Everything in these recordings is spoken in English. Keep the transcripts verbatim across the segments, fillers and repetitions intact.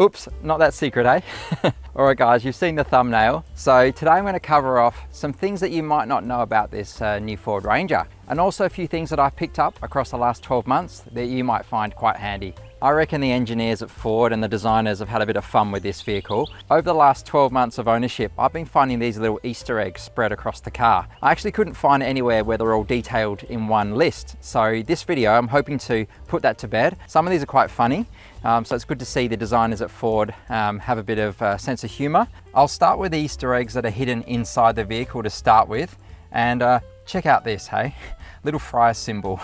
Oops, not that secret, eh? All right guys, you've seen the thumbnail. So today I'm going to cover off some things that you might not know about this uh, new Ford Ranger, and also a few things that I've picked up across the last twelve months that you might find quite handy. I reckon the engineers at Ford and the designers have had a bit of fun with this vehicle. Over the last twelve months of ownership, I've been finding these little Easter eggs spread across the car. I actually couldn't find it anywhere where they're all detailed in one list. So this video, I'm hoping to put that to bed. Some of these are quite funny. Um, so it's good to see the designers at Ford um, have a bit of uh, sense of humor. I'll start with the Easter eggs that are hidden inside the vehicle to start with. And uh, check out this, hey? Little fryer symbol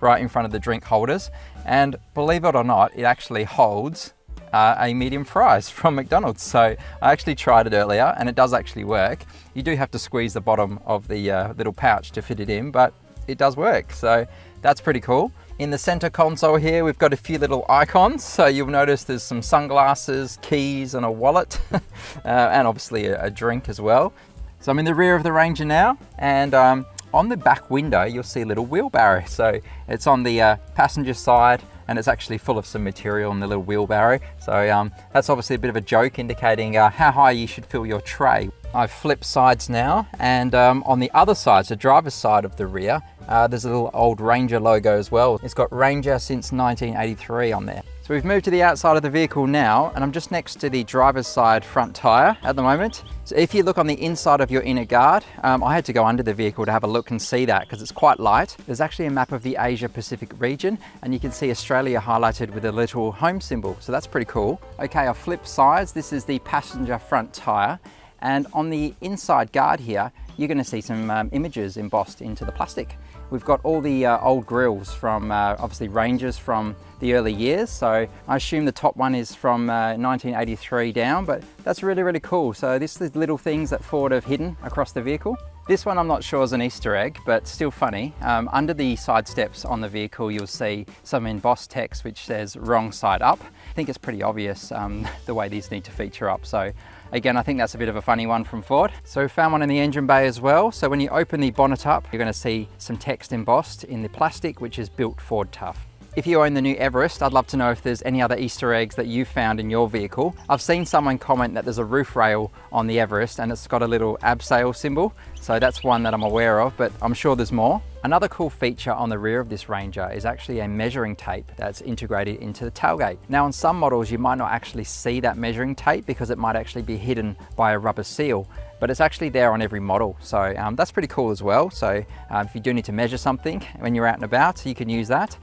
right in front of the drink holders. And believe it or not, it actually holds uh, a medium fries from McDonald's. So I actually tried it earlier and it does actually work. You do have to squeeze the bottom of the uh, little pouch to fit it in, but it does work. So that's pretty cool. In the center console here, we've got a few little icons. So you'll notice there's some sunglasses, keys and a wallet, uh, and obviously a, a drink as well. So I'm in the rear of the Ranger now, and um, on the back window, you'll see a little wheelbarrow. So it's on the uh, passenger side, and it's actually full of some material in the little wheelbarrow. So um, that's obviously a bit of a joke indicating uh, how high you should fill your tray. I've flipped sides now, and um, on the other side, so driver's side of the rear, uh, there's a little old Ranger logo as well. It's got Ranger since nineteen eighty-three on there. So we've moved to the outside of the vehicle now, and I'm just next to the driver's side front tire at the moment. So if you look on the inside of your inner guard, um, I had to go under the vehicle to have a look and see that because it's quite light. There's actually a map of the Asia Pacific region, and you can see Australia highlighted with a little home symbol. So that's pretty cool. Okay, I'll flip sides. This is the passenger front tire. And on the inside guard here, you're gonna see some um, images embossed into the plastic. We've got all the uh, old grills from uh, obviously Rangers from the early years. So I assume the top one is from uh, nineteen eighty-three down, but that's really, really cool. So this is the little things that Ford have hidden across the vehicle. This one I'm not sure is an Easter egg, but still funny. Um, under the side steps on the vehicle, you'll see some embossed text which says wrong side up. I think it's pretty obvious um, the way these need to feature up. So again, I think that's a bit of a funny one from Ford. So we found one in the engine bay as well. So when you open the bonnet up, you're gonna see some text embossed in the plastic, which is built Ford tough. If you own the new Everest, I'd love to know if there's any other Easter eggs that you found in your vehicle. I've seen someone comment that there's a roof rail on the Everest and it's got a little abseil symbol. So that's one that I'm aware of, but I'm sure there's more. Another cool feature on the rear of this Ranger is actually a measuring tape that's integrated into the tailgate. Now on some models, you might not actually see that measuring tape because it might actually be hidden by a rubber seal, but it's actually there on every model. So um, that's pretty cool as well. So um, if you do need to measure something when you're out and about, you can use that.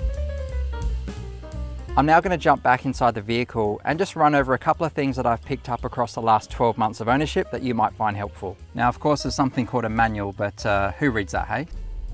I'm now going to jump back inside the vehicle and just run over a couple of things that I've picked up across the last twelve months of ownership that you might find helpful. Now, of course, there's something called a manual, but uh, who reads that, hey?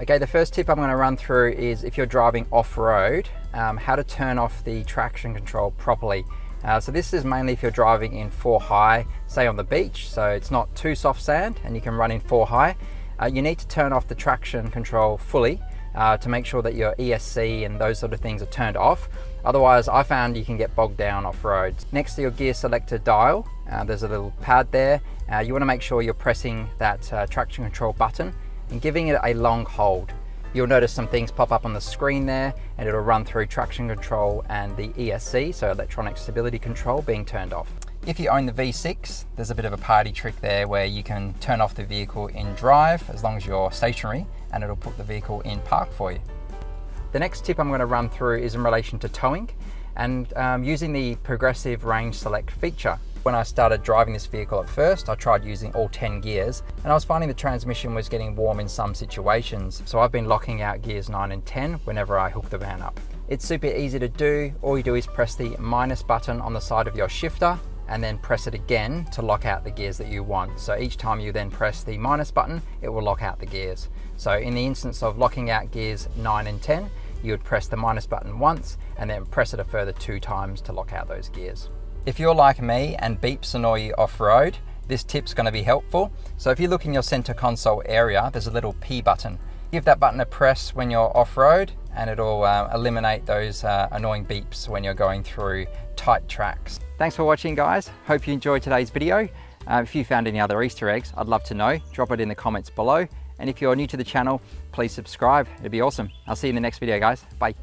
Okay, the first tip I'm going to run through is if you're driving off-road, um, how to turn off the traction control properly. Uh, so this is mainly if you're driving in four high, say on the beach, so it's not too soft sand and you can run in four high. Uh, you need to turn off the traction control fully uh, to make sure that your E S C and those sort of things are turned off. Otherwise, I found you can get bogged down off-road. Next to your gear selector dial, uh, there's a little pad there. Uh, you wanna make sure you're pressing that uh, traction control button and giving it a long hold. You'll notice some things pop up on the screen there, and it'll run through traction control and the E S C, so electronic stability control, being turned off. If you own the V six, there's a bit of a party trick there where you can turn off the vehicle in drive as long as you're stationary, and it'll put the vehicle in park for you. The next tip I'm going to run through is in relation to towing and um, using the progressive range select feature. When I started driving this vehicle at first, I tried using all ten gears and I was finding the transmission was getting warm in some situations. So I've been locking out gears nine and ten whenever I hook the van up. It's super easy to do. All you do is press the minus button on the side of your shifter and then press it again to lock out the gears that you want. So each time you then press the minus button, it will lock out the gears. So in the instance of locking out gears nine and ten, you would press the minus button once and then press it a further two times to lock out those gears. If you're like me and beeps annoy you off-road, this tip's gonna be helpful. So if you look in your center console area, there's a little P button. Give that button a press when you're off-road and it'll uh, eliminate those uh, annoying beeps when you're going through tight tracks. Thanks for watching, guys. Hope you enjoyed today's video. Uh, if you found any other Easter eggs, I'd love to know. Drop it in the comments below. And if you're new to the channel, please subscribe. It'd be awesome. I'll see you in the next video, guys. Bye.